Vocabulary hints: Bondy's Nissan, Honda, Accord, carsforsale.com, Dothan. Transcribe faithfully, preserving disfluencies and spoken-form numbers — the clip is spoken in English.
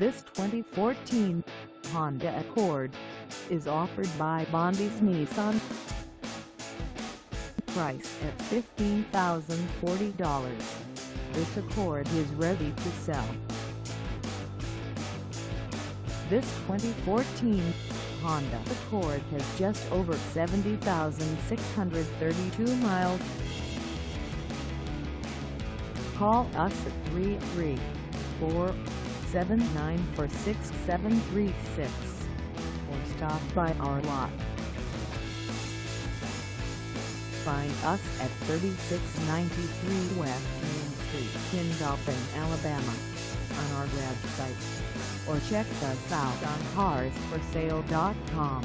This twenty fourteen Honda Accord is offered by Bondy's Nissan. Price at fifteen thousand forty dollars. This Accord is ready to sell. This twenty fourteen Honda Accord has just over seventy thousand six hundred thirty-two miles. Call us at three three four, seven nine four, six seven three six or stop by our lot. Find us at thirty-six ninety-three West Main Street in Dothan, Alabama on our website, or check us out on cars for sale dot com.